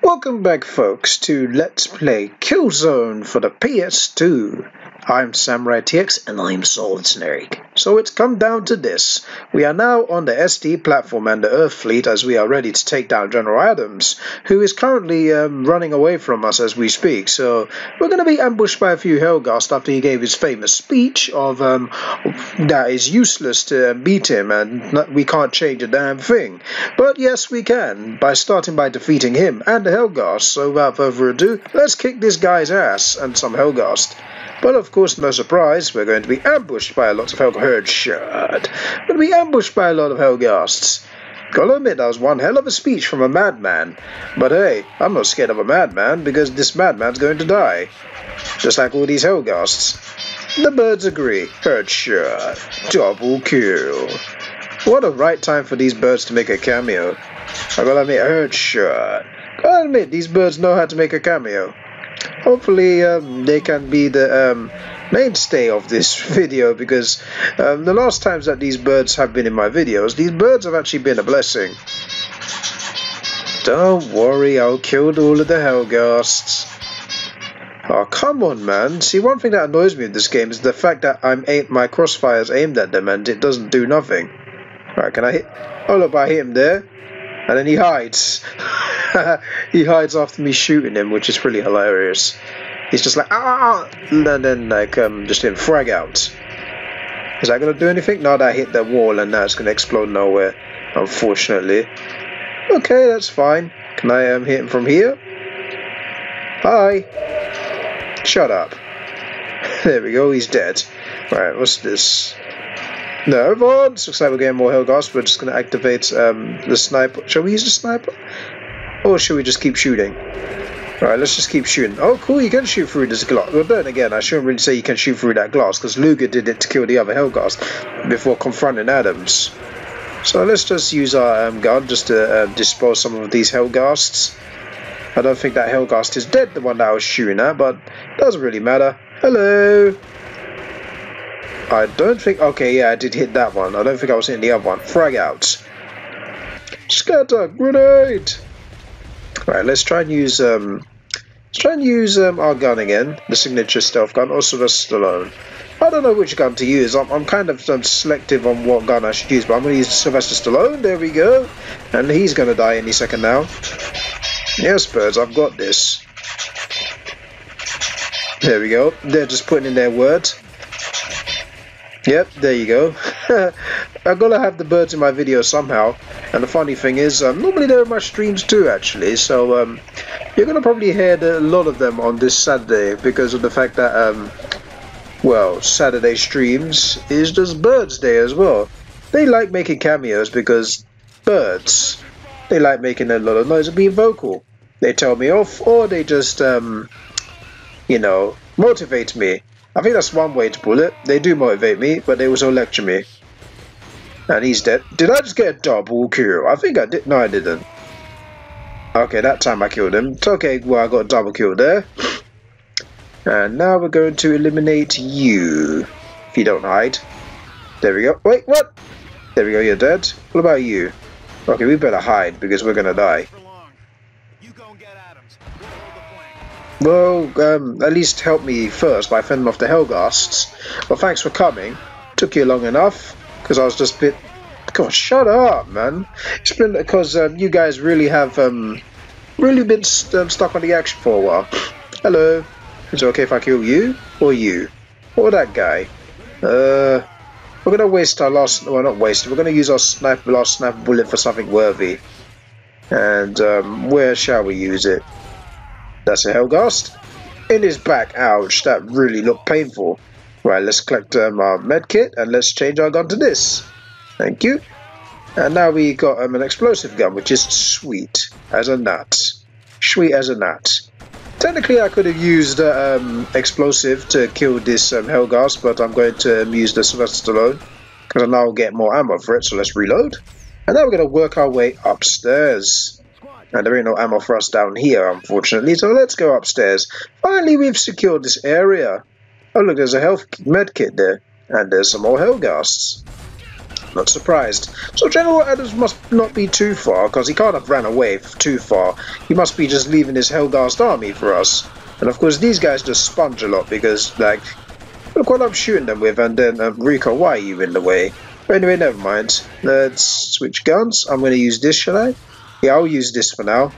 Welcome back, folks, to Let's Play Killzone for the PS2. I'm SamuraiTX and I'm Solid Sneric. So it's come down to this. We are now on the SD platform and the Earth fleet as we are ready to take down General Adams, who is currently running away from us as we speak. So we're going to be ambushed by a few Helghast after he gave his famous speech of that is useless to beat him and we can't change a damn thing. But yes, we can, by starting by defeating him and the Helghast. So without further ado, let's kick this guy's ass and some Helghast. But of course, no surprise, we're going to be ambushed by a lot of Helghasts. Gotta admit, that was one hell of a speech from a madman. But hey, I'm not scared of a madman, because this madman's going to die. Just like all these Helghasts. The birds agree. Headshot. Double kill. What a right time for these birds to make a cameo. I gotta admit, headshot. Gotta admit, these birds know how to make a cameo. Hopefully they can be the mainstay of this video, because the last times that these birds have been in my videos, these birds have actually been a blessing. Don't worry, I'll kill all of the Helghasts. Oh, come on, man. See, one thing that annoys me in this game is the fact that my crossfire's aimed at them and it doesn't do nothing. Alright, can I hit? Oh, look, I hit him there. And then he hides. He hides after me shooting him, which is really hilarious. He's just like, ah, and then like just in frag out. Is that gonna do anything? No, that hit the wall, and now it's gonna explode nowhere, unfortunately. Okay, that's fine. Can I hit him from here? Hi. Shut up. There we go. He's dead. All right. What's this? No, Vaughn! Looks like we're getting more Helghast. We're just going to activate the sniper. Shall we use the sniper? Or should we just keep shooting? Alright, let's just keep shooting. Oh, cool, you can shoot through this glass. Well, then again, I shouldn't really say you can shoot through that glass, because Luger did it to kill the other Helghast before confronting Adams. So let's just use our gun just to dispose some of these Helghasts. I don't think that Helghast is dead, the one that I was shooting at, but doesn't really matter. Hello! I don't think... Okay, yeah, I did hit that one. I don't think I was hitting the other one. Frag out. Scatter! Grenade! Right, let's try and use... our gun again. The signature stealth gun, or Sylvester Stallone. I don't know which gun to use. I'm kind of selective on what gun I should use, but I'm going to use Sylvester Stallone. There we go. And he's going to die any second now. Yes, birds, I've got this. There we go. They're just putting in their word. Yep, there you go. I've got to have the birds in my video somehow. And the funny thing is, normally they're in my streams too, actually. So you're going to probably hear a lot of them on this Saturday because of the fact that, well, Saturday streams is just Birds Day as well. They like making cameos because birds, they like making a lot of noise and being vocal. They tell me off or they just, you know, motivate me. I think that's one way to pull it. They do motivate me, but they also lecture me. And he's dead. Did I just get a double kill? I think I did. No, I didn't. Okay, that time I killed him. It's okay, well, I got a double kill there. And now we're going to eliminate you. If you don't hide. There we go. Wait, what? There we go, you're dead. What about you? Okay, we better hide because we're going to die. Well, at least help me first by fending off the Helghasts. Well, thanks for coming. Took you long enough, because I was just a bit... God, shut up, man. It's been because you guys really have really been stuck on the action for a while. Hello. Is it okay if I kill you? Or you? Or that guy? We're going to waste our last... Well, not waste. We're going to use our last sniper bullet for something worthy. And where shall we use it? That's a Helghast. In his back. Ouch, that really looked painful. Right, let's collect our medkit and let's change our gun to this. Thank you. And now we got an explosive gun, which is sweet as a nut. Sweet as a nut. Technically, I could have used explosive to kill this Helghast, but I'm going to use the Sylvester Stallone because I'll now get more ammo for it, so let's reload. And now we're going to work our way upstairs. And there ain't no ammo for us down here, unfortunately, so let's go upstairs. Finally, we've secured this area. Oh, look, there's a health medkit there. And there's some more Helghasts. Not surprised. So General Adams must not be too far, because he can't have ran away too far. He must be just leaving his Helghast army for us. And of course these guys just sponge a lot, because, like, look what I'm shooting them with, and then Rico, why are you in the way? But anyway, never mind. Let's switch guns. I'm going to use this, shall I? Yeah, I'll use this for now.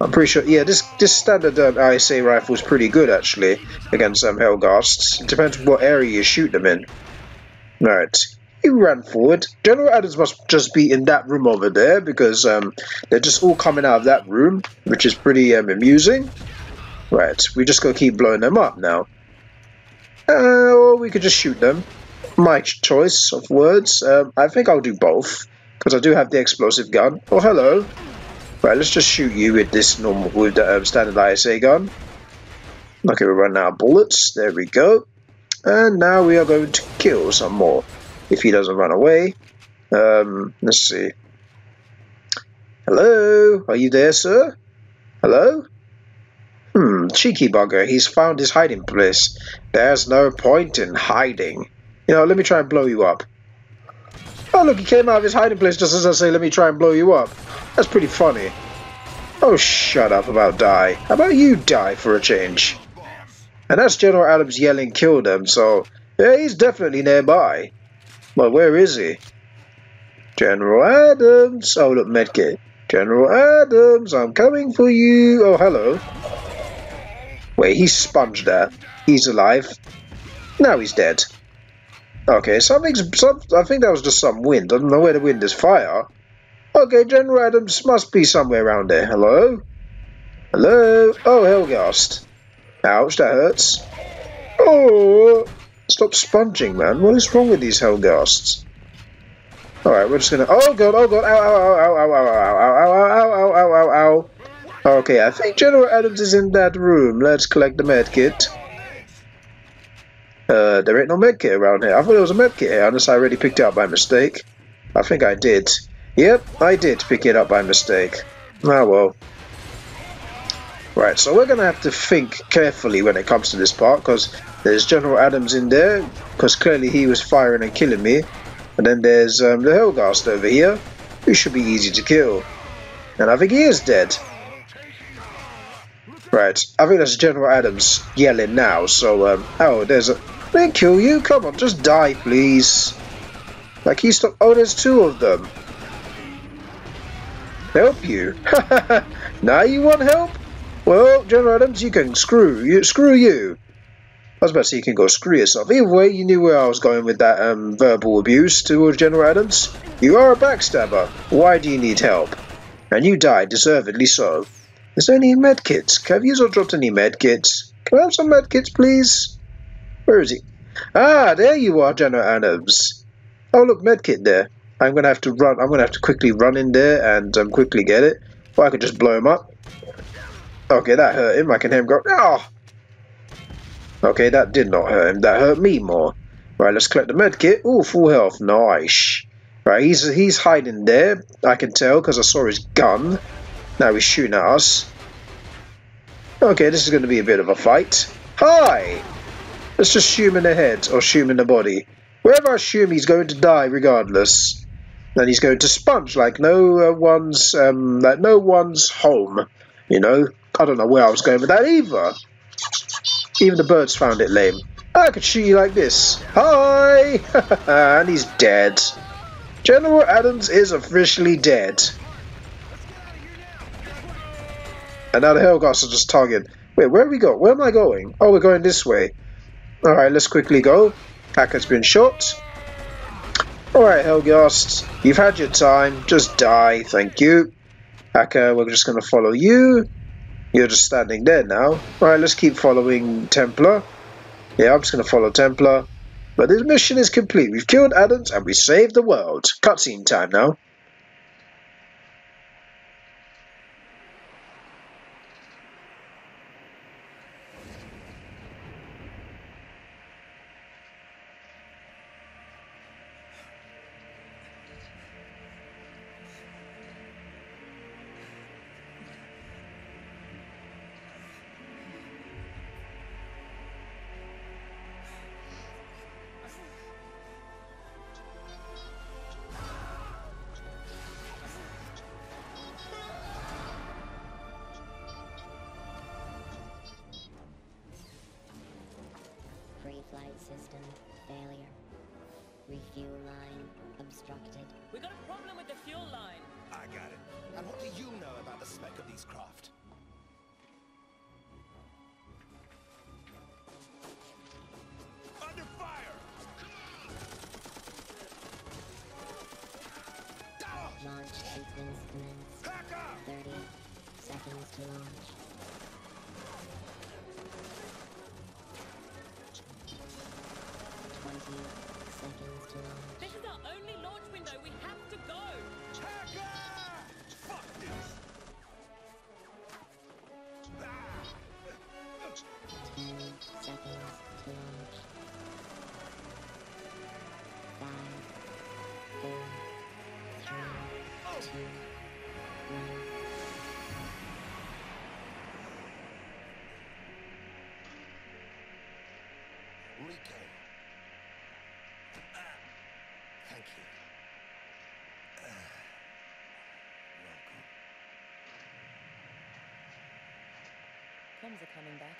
I'm pretty sure, yeah, this standard ISA rifle is pretty good, actually, against Helghasts. It depends what area you shoot them in. Alright, he ran forward. General Adams must just be in that room over there, because they're just all coming out of that room, which is pretty amusing. Right, we just gotta keep blowing them up now. Or we could just shoot them. My choice of words. I think I'll do both, because I do have the explosive gun. Oh, hello. Right, let's just shoot you with this normal, with the standard ISA gun. Okay, we're running out of bullets. There we go. And now we are going to kill some more, if he doesn't run away. Let's see. Hello? Are you there, sir? Hello? Hmm, cheeky bugger. He's found his hiding place. There's no point in hiding. You know, let me try and blow you up. Oh, look, he came out of his hiding place just as I say, let me try and blow you up. That's pretty funny. Oh, shut up about die. How about you die for a change? And that's General Adams yelling, kill them, so... yeah, he's definitely nearby. But where is he? General Adams. Oh, look, medkit. General Adams, I'm coming for you. Oh, hello. Wait, he sponged that. He's alive. Now he's dead. Okay, I think that was just some wind. I don't know where the wind is. Fire. Okay, General Adams must be somewhere around there. Hello? Hello? Oh, Helghast. Ouch, that hurts. Oh! Stop sponging, man. What is wrong with these Helghasts? Alright, we're just gonna... oh, God, oh, God. Ow, ow, ow, ow, ow, ow, ow, ow, ow, ow, ow, ow. Okay, I think General Adams is in that room. Let's collect the medkit. There ain't no medkit around here. I thought there was a medkit here, unless I already picked it up by mistake. I think I did. Yep, I did pick it up by mistake. Ah, well. Right, so we're going to have to think carefully when it comes to this part, because there's General Adams in there, because clearly he was firing and killing me. And then there's the Helghast over here, who should be easy to kill. And I think he is dead. Right, I think that's General Adams yelling now, so, oh, there's a... they kill you? Come on, just die, please. Like, he stopped... oh, there's two of them. Help you? Now you want help? Well, General Adams, you can screw you. I was about to say you can go screw yourself. Either way, you knew where I was going with that verbal abuse towards General Adams. You are a backstabber. Why do you need help? And you die, deservedly so. Is there any medkits? Have you dropped any medkits? Can I have some medkits, please? Where is he? Ah, there you are, General Adams. Oh, look, medkit there. I'm gonna have to run. I'm gonna have to quickly run in there and quickly get it. Or I could just blow him up. Okay, that hurt him. I can hear him go. Oh. Okay, that did not hurt him. That hurt me more. Right, let's collect the medkit. Oh, full health. Nice. Right, he's hiding there. I can tell because I saw his gun. Now he's shooting at us. Okay, this is going to be a bit of a fight. Hi! Let's just shoot him in the head or shoot him in the body. Wherever I shoot him, he's going to die regardless. And he's going to sponge like no one's home. You know? I don't know where I was going with that either. Even the birds found it lame. I could shoot you like this. Hi! And he's dead. General Adams is officially dead. And now the Helghast are just targeting. Wait, where have we got? Where am I going? Oh, we're going this way. Alright, let's quickly go. Hakka's been shot. Alright, Helghast. You've had your time. Just die. Thank you. Hakha, we're just going to follow you. You're just standing there now. Alright, let's keep following Templar. Yeah, I'm just going to follow Templar. But this mission is complete. We've killed Adams and we saved the world. Cutscene time now. Fuel line obstructed. We got a problem with the fuel line. I got it. And what do you know about the spec of these craft? Under fire! Launch sequence commence. Hakha! 30 seconds to launch. This is our only launch window. We have to go. Hakha! Fuck this. 10 seconds to launch. 5, 4, 3, 2, 1. Rico. Thank you. Welcome. Comms are coming back.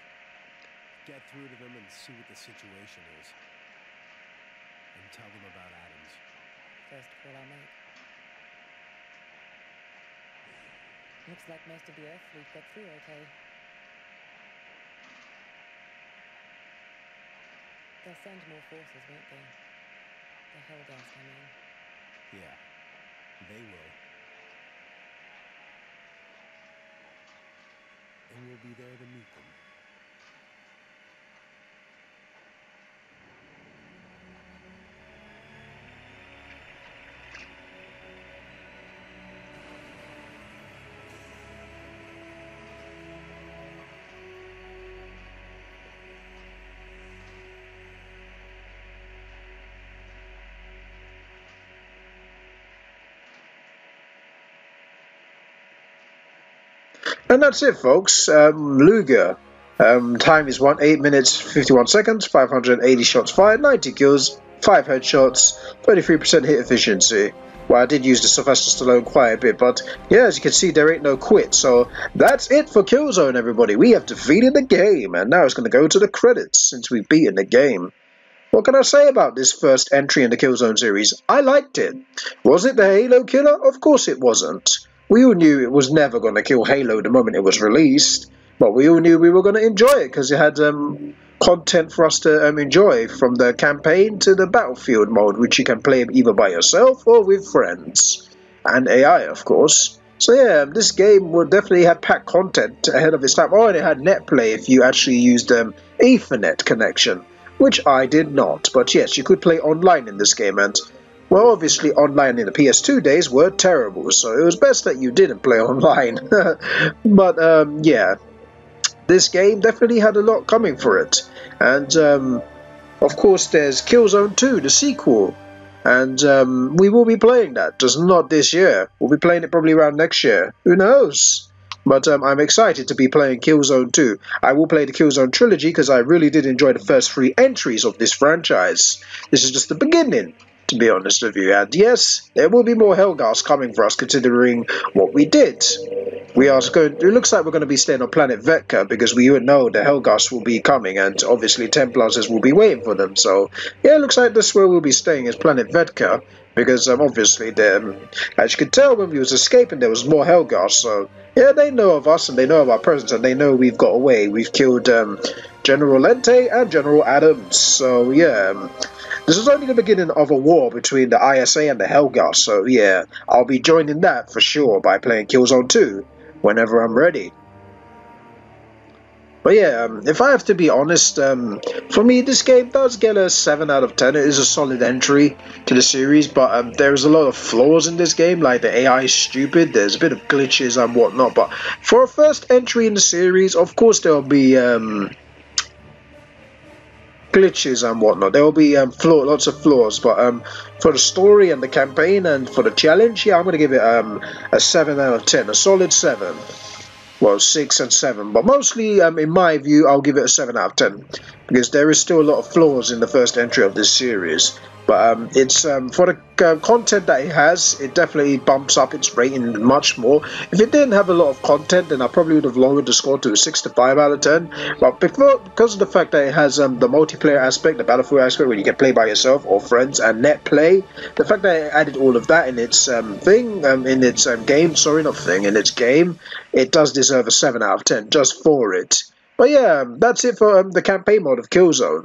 Get through to them and see what the situation is. And tell them about Adams. First call I'll make. Looks like most of the Earth fleet got through okay. They'll send more forces, won't they? The Helghast, I mean. Yeah, they will. And we'll be there to meet them. And that's it, folks. Luger. Time is 8 minutes, 51 seconds, 580 shots fired, 90 kills, 5 headshots, 33% hit efficiency. Well, I did use the Sylvester Stallone quite a bit, but yeah, as you can see, there ain't no quit. So that's it for Killzone, everybody. We have defeated the game, and now it's going to go to the credits since we've beaten the game. What can I say about this first entry in the Killzone series? I liked it. Was it the Halo killer? Of course it wasn't. We all knew it was never going to kill Halo the moment it was released, but we all knew we were going to enjoy it because it had content for us to enjoy, from the campaign to the battlefield mode, which you can play either by yourself or with friends, and AI, of course. So yeah, this game will definitely have packed content ahead of its time. Oh, and it had net play if you actually used Ethernet connection, which I did not, but yes, you could play online in this game, and well, obviously online in the PS2 days were terrible, so it was best that you didn't play online. But yeah, this game definitely had a lot coming for it. And of course there's Killzone 2, the sequel, and we will be playing that, just not this year. We'll be playing it probably around next year, who knows? But I'm excited to be playing Killzone 2. I will play the Killzone trilogy because I really did enjoy the first 3 entries of this franchise. This is just the beginning, to be honest with you, and yes, there will be more Helghast coming for us, considering what we did. We are going. It looks like we're going to be staying on planet Vetka because we know the Helghast will be coming, and obviously Templars will be waiting for them. So yeah, it looks like this where we'll be staying is planet Vetka, because obviously, as you could tell when we was escaping, there was more Helghast. So yeah, they know of us and they know of our presence, and they know we've got away. We've killed General Lente and General Adams. So yeah. This is only the beginning of a war between the ISA and the Helghast, so yeah, I'll be joining that for sure by playing Killzone 2 whenever I'm ready. But yeah, if I have to be honest, for me this game does get a 7 out of 10. It is a solid entry to the series, but there is a lot of flaws in this game, like the AI is stupid, there's a bit of glitches and whatnot, but for a first entry in the series, of course there will be glitches and whatnot. There will be lots of flaws, but for the story and the campaign and for the challenge, yeah, I'm going to give it a 7 out of 10, a solid 7. Well, 6 and 7, but mostly, in my view, I'll give it a 7 out of 10. because there is still a lot of flaws in the first entry of this series. But it's for the content that it has, it definitely bumps up its rating much more. If it didn't have a lot of content, then I probably would have lowered the score to a 6 to 5 out of 10. But because of the fact that it has the multiplayer aspect, the battlefield aspect, where you can play by yourself or friends, and net play, the fact that it added all of that in its game, it does deserve a 7 out of 10 just for it. But yeah, that's it for the campaign mode of Killzone.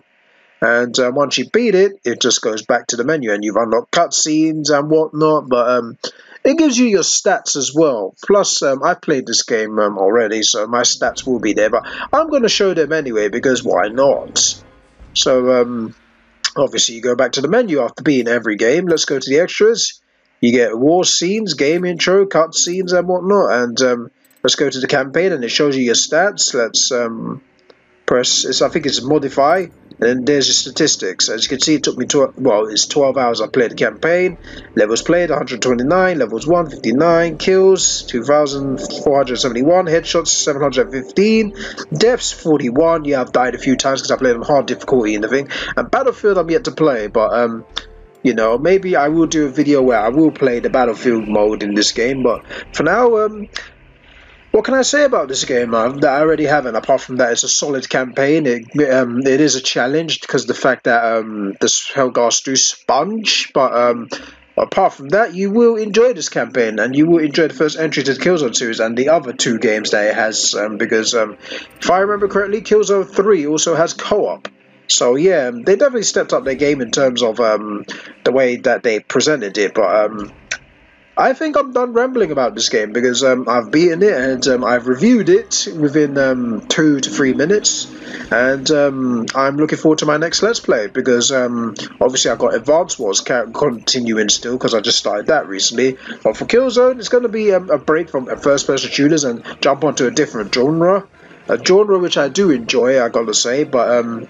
And once you beat it, it just goes back to the menu and you've unlocked cutscenes and whatnot. But it gives you your stats as well. Plus, I've played this game already, so my stats will be there. But I'm going to show them anyway, because why not? So, obviously, you go back to the menu after beating every game. Let's go to the extras. You get war scenes, game intro, cutscenes and whatnot. And let's go to the campaign and it shows you your stats. Let's press, I think it's modify. And there's your statistics. As you can see, it took me 12 hours I played the campaign. Levels played, 129. Levels 159. Kills, 2,471. Headshots, 715. Deaths, 41. Yeah, I've died a few times because I played on hard difficulty and the thing. And Battlefield, I'm yet to play, but, you know, maybe I will do a video where I will play the Battlefield mode in this game. But for now, what can I say about this game that I already haven't? Apart from that, it's a solid campaign. It is a challenge because the fact that this Helghast do sponge. But apart from that, you will enjoy this campaign and you will enjoy the first entry to the Killzone series and the other two games that it has. Because if I remember correctly, Killzone 3 also has co-op. So yeah, they definitely stepped up their game in terms of the way that they presented it. But I think I'm done rambling about this game because I've beaten it and I've reviewed it within 2 to 3 minutes, and I'm looking forward to my next Let's Play because obviously I've got Advance Wars continuing still because I just started that recently. But for Killzone, it's going to be a break from first-person shooters and jump onto a different genre, a genre which I do enjoy, I gotta say, but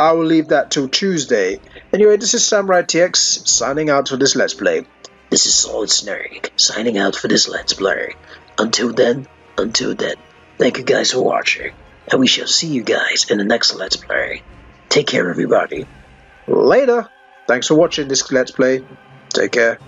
I will leave that till Tuesday. Anyway, this is SamuraiTX signing out for this Let's Play. This is Solid Sneric, signing out for this Let's Play. Until then, thank you guys for watching, and we shall see you guys in the next Let's Play. Take care, everybody. Later! Thanks for watching this Let's Play. Take care.